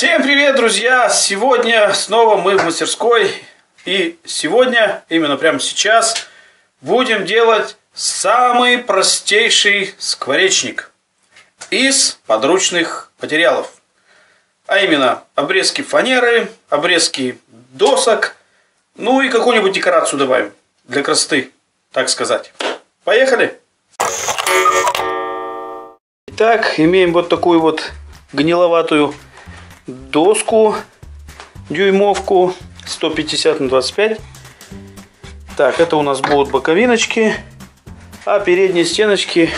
Всем привет, друзья! Сегодня снова мы в мастерской. И сегодня, именно прямо сейчас, будем делать самый простейший скворечник из подручных материалов. А именно, обрезки фанеры, обрезки досок, ну и какую-нибудь декорацию добавим. Для красоты, так сказать. Поехали! Итак, имеем вот такую вот гниловатую доску, дюймовку 150 на 25. Так, это у нас будут боковиночки, а передние стеночки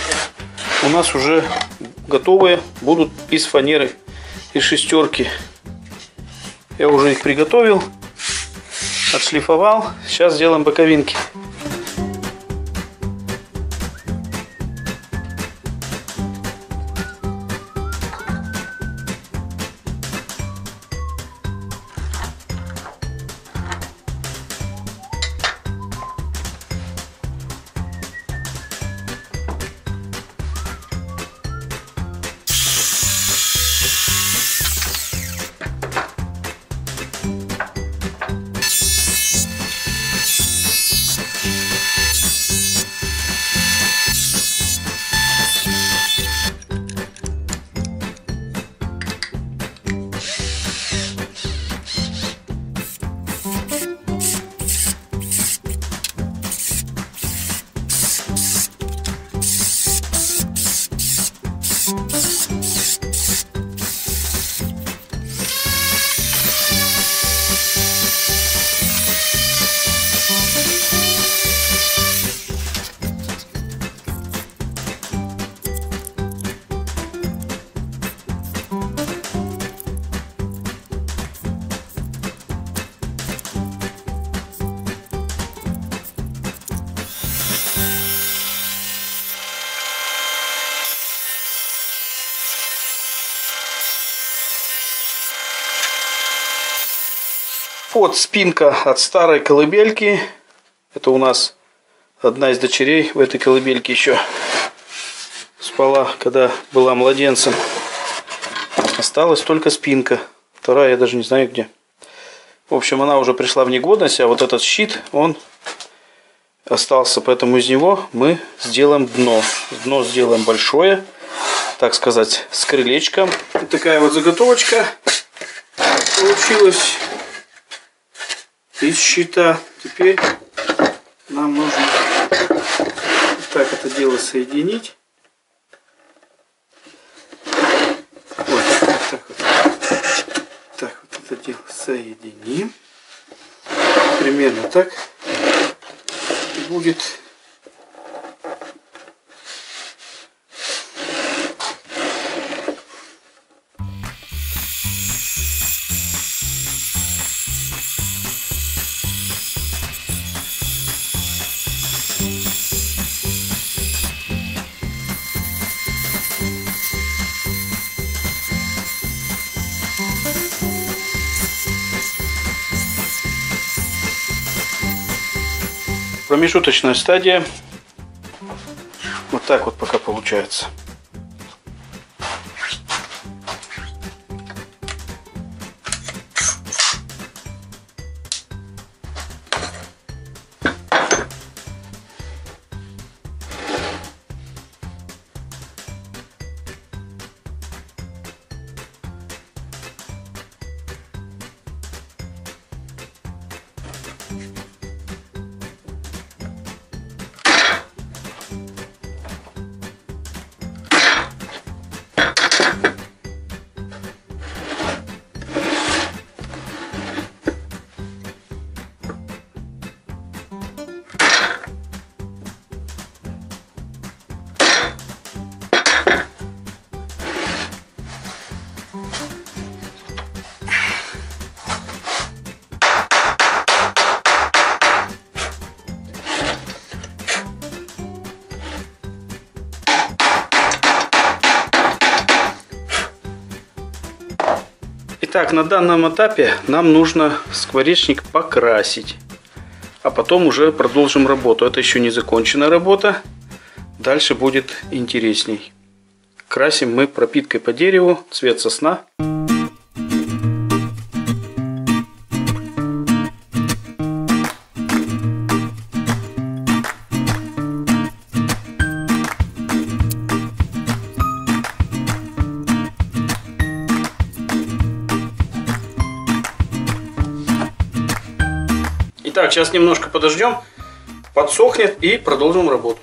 у нас уже готовые будут из фанеры, из шестерки. Я уже их приготовил, отшлифовал, сейчас сделаем боковинки. Вот спинка от старой колыбельки. Это у нас одна из дочерей в этой колыбельке еще спала, когда была младенцем. Осталась только спинка. Вторая я даже не знаю где. В общем, она уже пришла в негодность, а вот этот щит, он остался. Поэтому из него мы сделаем дно. Дно сделаем большое, так сказать, с крылечком. Вот такая вот заготовочка получилась из щита. Теперь нам нужно вот так это дело соединить. Вот так вот. Так вот это дело соединим. Примерно так будет. Промежуточная стадия. Вот так вот пока получается. Итак, на данном этапе нам нужно скворечник покрасить, а потом уже продолжим работу. Это еще не законченная работа, дальше будет интересней. Красим мы пропиткой по дереву, цвет сосна. Итак, сейчас немножко подождем, подсохнет и продолжим работу.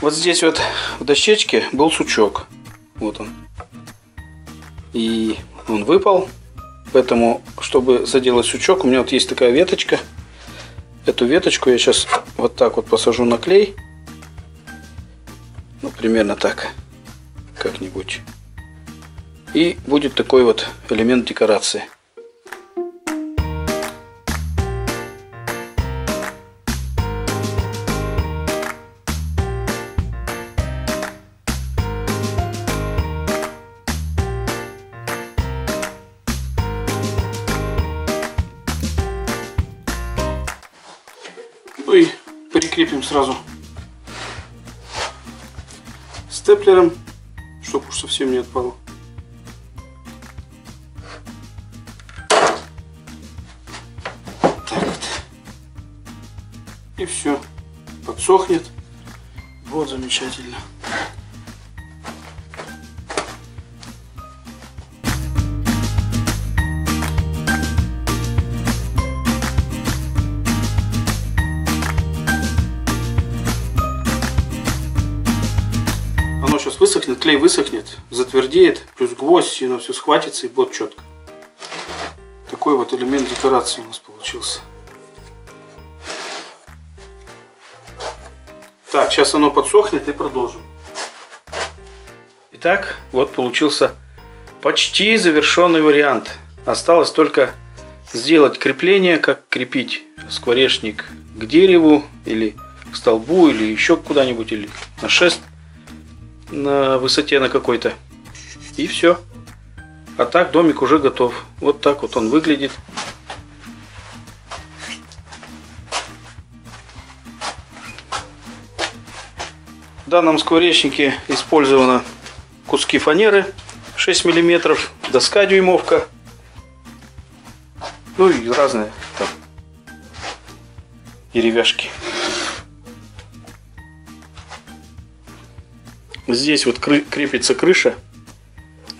Вот здесь вот в дощечке был сучок. Вот он. И он выпал. Поэтому, чтобы заделать сучок, у меня вот есть такая веточка. Эту веточку я сейчас вот так вот посажу на клей. Ну, примерно так. Как-нибудь. И будет такой вот элемент декорации. И прикрепим сразу степлером, чтобы уж совсем не отпало. Так вот. И все. Подсохнет. Вот замечательно. Сейчас высохнет, клей высохнет, затвердеет, плюс гвоздь, и оно все схватится, и будет четко. Такой вот элемент декорации у нас получился. Так, сейчас оно подсохнет и продолжим. Итак, вот получился почти завершенный вариант. Осталось только сделать крепление, как крепить скворечник к дереву, или к столбу, или еще куда-нибудь, или на шест. На высоте на какой-то, и все. А так домик уже готов. Вот так вот он выглядит. В данном скворечнике использованы куски фанеры 6 мм, доска дюймовка, ну и разные там деревяшки. Здесь вот крепится крыша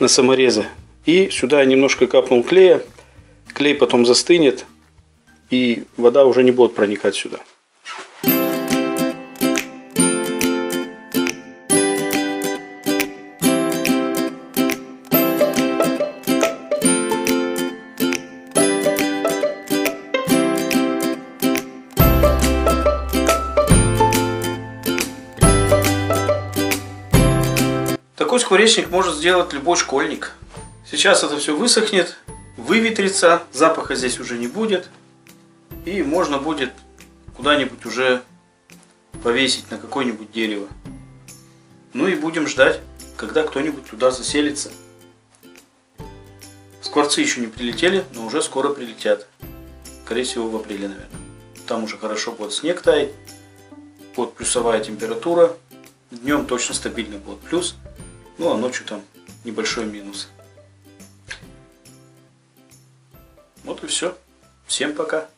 на саморезы. И сюда немножко капнул клея. Клей потом застынет, и вода уже не будет проникать сюда. Такой скворечник может сделать любой школьник. Сейчас это все высохнет, выветрится, запаха здесь уже не будет. И можно будет куда-нибудь уже повесить на какое-нибудь дерево. Ну и будем ждать, когда кто-нибудь туда заселится. Скворцы еще не прилетели, но уже скоро прилетят. Скорее всего, в апреле, наверное. Там уже хорошо будет снег таять, будет плюсовая температура. Днем точно стабильно будет плюс. Ну а ночью там небольшой минус. Вот и все. Всем пока.